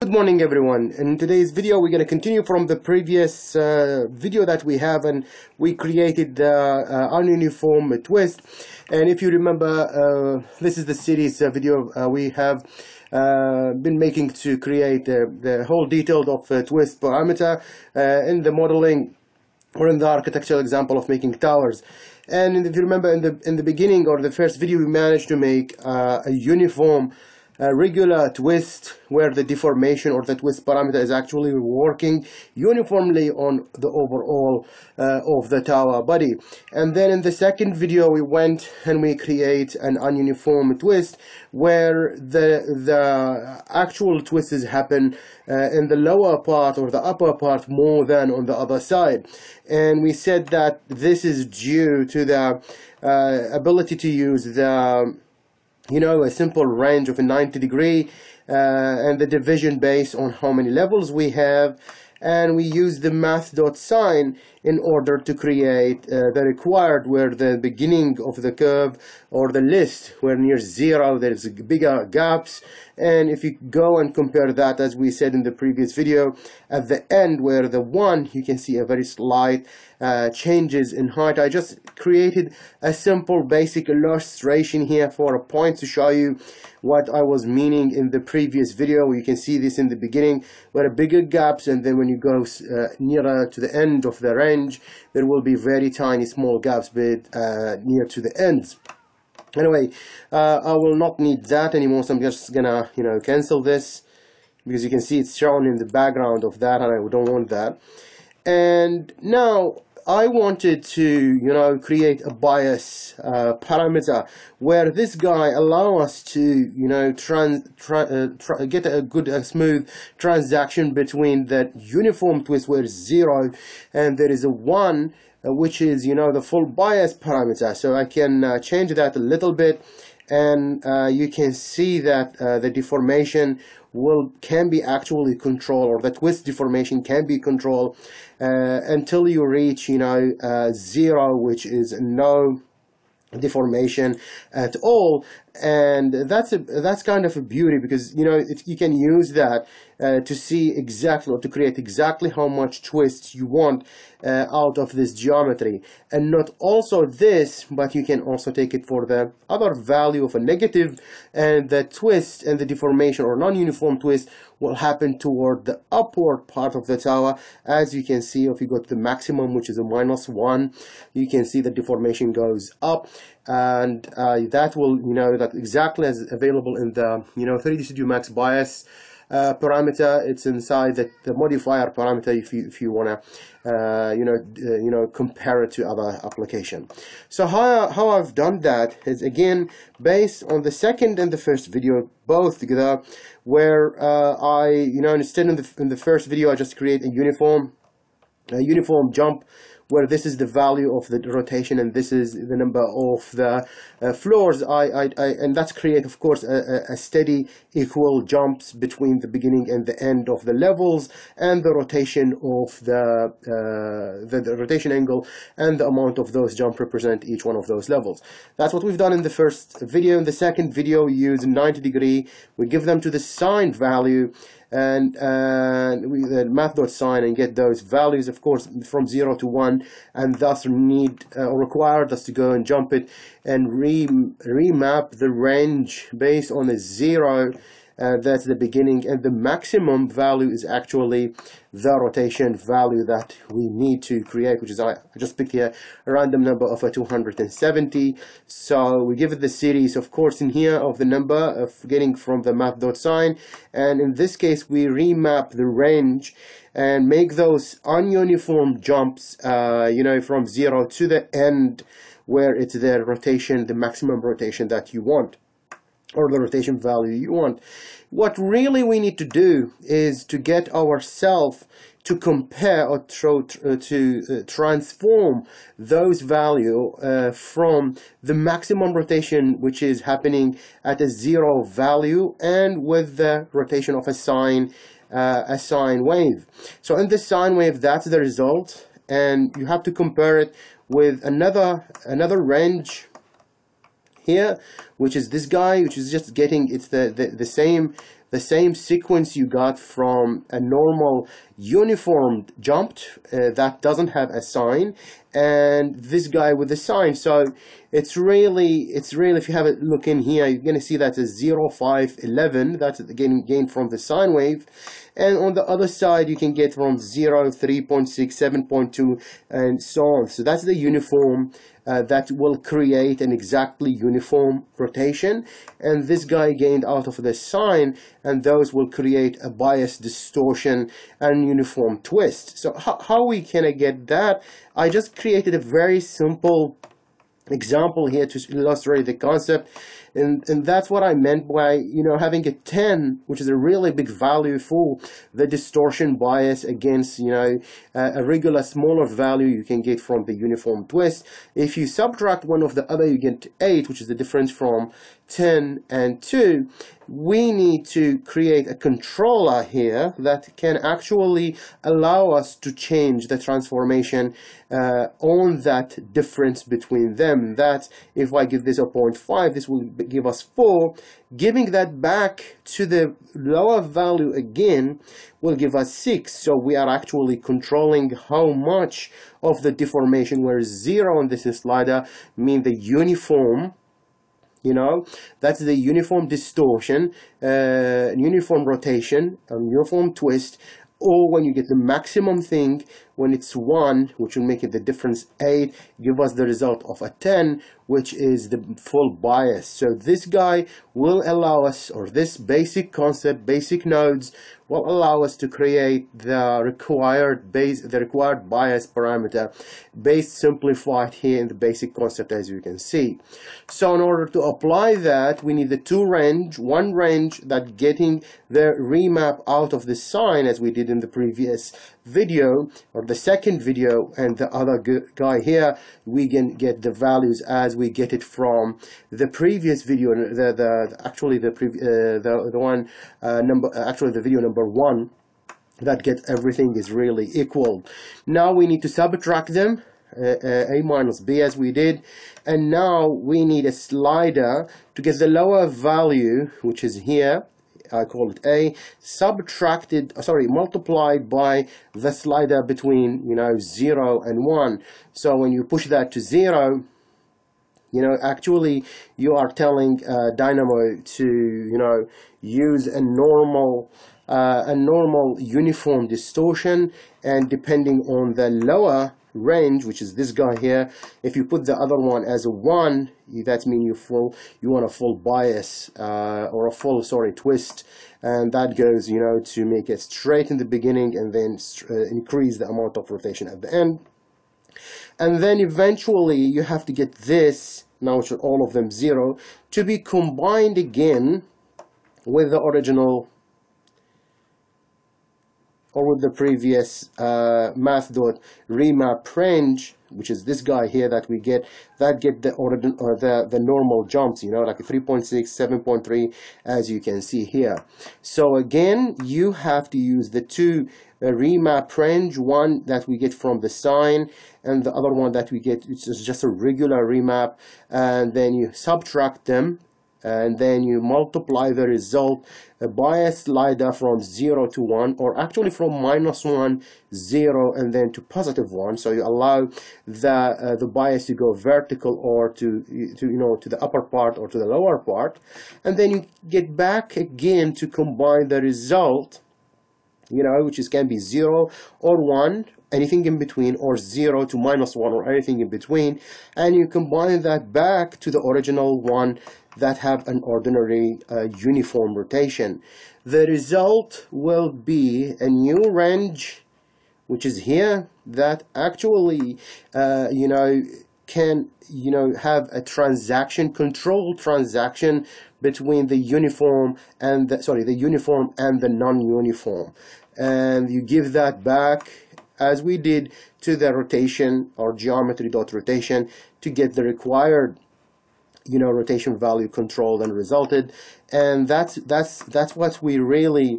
Good morning everyone. In today's video we're going to continue from the previous video that we have, and we created the ununiform twist. And if you remember, this is the series video we have been making to create the whole details of twist parameter in the modeling or in the architectural example of making towers. And if you remember, in the beginning or the first video, we managed to make a uniform a regular twist where the deformation or the twist parameter is actually working uniformly on the overall of the tower body. And then in the second video we went and we create an ununiform twist where the actual twists happen in the lower part or the upper part more than on the other side. And we said that this is due to the ability to use the a simple range of a 90 degree and the division based on how many levels we have, and we use the math.sine in order to create the required where the beginning of the curve or the list where near zero there's bigger gaps. And if you go and compare that, as we said in the previous video, at the end where the one, you can see a very slight changes in height. I just created a simple basic illustration here for a point to show you what I was meaning in the previous video, where you can see this in the beginning where a bigger gaps, and then when you go nearer to the end of the range there will be very tiny small gaps but near to the ends. Anyway, I will not need that anymore, so I'm just gonna cancel this, because you can see it's shown in the background of that and I don't want that. And now I wanted to create a bias parameter where this guy allow us to get a good smooth transaction between that uniform twist where 0 and there is a 1, which is the full bias parameter. So I can change that a little bit, and you can see that the deformation can be actually controlled, or the twist deformation can be controlled until you reach 0, which is no deformation at all. And that's kind of a beauty, because if you can use that to see exactly, or to create exactly how much twist you want out of this geometry. And not also this, but you can also take it for the other value of a negative, and the twist and the deformation or non-uniform twist will happen toward the upward part of the tower. As you can see, if you go to the maximum, which is a -1, you can see the deformation goes up, and that will that exactly as available in the 3D Studio Max bias parameter. It's inside the modifier parameter if you want to compare it to other application. So how I've done that is again based on the second and the first video both together, where I instead in the first video I just create a uniform jump where this is the value of the rotation and this is the number of the floors, and that's create of course a steady equal jumps between the beginning and the end of the levels, and the rotation of the rotation angle and the amount of those jump represent each one of those levels. That's what we've done in the first video. In the second video we use 90 degree, we give them to the sine value, and with the math.sine, and get those values of course from 0 to 1, and thus need or required us to go and jump it and remap the range based on a 0. That's the beginning, and the maximum value is actually the rotation value that we need to create, which is I just picked here a random number of 270. So we give it the series of course in here of the number of getting from the math.sine, and in this case we remap the range and make those ununiform jumps from 0 to the end where it's the rotation, the maximum rotation that you want, or the rotation value you want. What really we need to do is to get ourselves to compare or to transform those value from the maximum rotation, which is happening at a 0 value, and with the rotation of a sine wave. So in this sine wave, that's the result, and you have to compare it with another range here, which is this guy, which is just getting it's the same the same sequence you got from a normal uniformed jumped that doesn't have a sign, and this guy with the sign. So it's really, if you have a look in here, you're going to see that is 0511. That's the gain from the sine wave. And on the other side, you can get from 0, 3.6, 7.2, and so on. So that's the uniform that will create an exactly uniform rotation. And this guy gained out of the sine, and those will create a bias distortion and uniform twist. So how we can get that? I just created a very simple example here to illustrate the concept, and that's what I meant by, you know, having a 10, which is a really big value for the distortion bias against, you know, a regular smaller value you can get from the uniform twist. If you subtract one of the other, you get 8, which is the difference from 10 and 2. We need to create a controller here that can actually allow us to change the transformation on that difference between them. That if I give this a 0.5, this will give us 4. Giving that back to the lower value again will give us 6. So we are actually controlling how much of the deformation, where 0 on this slider mean the uniform, you know, that's the uniform distortion, uniform rotation, uniform twist. Or when you get the maximum thing, when it's 1, which will make it the difference 8, give us the result of a 10, which is the full bias. So this guy will allow us, or this basic concept, basic nodes, will allow us to create the required bias parameter, based simplified here in the basic concept, as you can see. So in order to apply that, we need the two range, one range that getting the remap out of the sign, as we did in the previous video or the second video, and the other guy here we can get the values as we get it from the previous video, the video number 1 that gets everything is really equal. Now we need to subtract them, A minus B as we did, and now we need a slider to get the lower value, which is here, I call it A, multiplied by the slider between, you know, 0 and 1. So when you push that to 0, you know, actually you are telling Dynamo to, you know, use a normal uniform distortion, and depending on the lower range, which is this guy here, if you put the other one as a 1, that means you want a full bias or a full twist, and that goes, you know, to make it straight in the beginning and then increase the amount of rotation at the end, and then eventually you have to get this, now which are all of them 0, to be combined again with the original, or with the previous math.remap range, which is this guy here that we get, that get the origin, or the normal jumps, you know, like 3.6, 7.3, as you can see here. So again, you have to use the two remap range, one that we get from the sign, and the other one that we get, it's just a regular remap, and then you subtract them, and then you multiply the result by a slider from 0 to 1, or actually from minus 1, 0, and then to positive 1. So you allow the bias to go vertical, or to you know, to the upper part or to the lower part, and then you get back again to combine the result, you know, which is can be 0 or 1, anything in between, or 0 to minus 1, or anything in between, and you combine that back to the original one that have an ordinary uniform rotation. The result will be a new range, which is here, that actually you know, can, you know, have a control transaction between the uniform and the non-uniform, and you give that back as we did to the rotation, or geometry.rotation, to get the required, you know, rotation value controlled and resulted. And that's what we really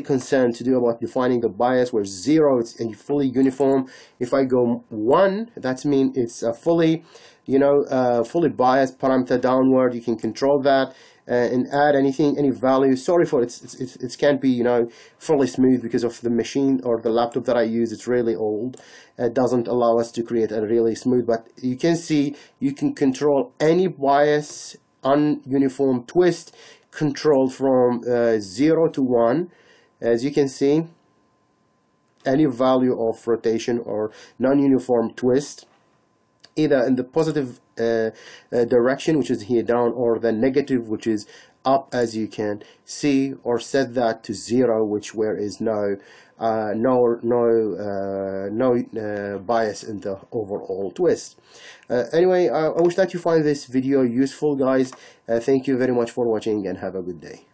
concerned to do about defining the bias, where 0 is a fully uniform. If I go 1, that means it's a fully biased parameter downward. You can control that. and add anything, any value. Sorry for it can't be, you know, fully smooth because of the machine or the laptop that I use. It's really old. It doesn't allow us to create a really smooth, but you can see you can control any bias on uniform twist control from 0 to 1, as you can see, any value of rotation or non-uniform twist, either in the positive direction, which is here down, or the negative, which is up, as you can see, or set that to 0, which where is no bias in the overall twist. Anyway, I wish that you find this video useful, guys. Thank you very much for watching, and have a good day.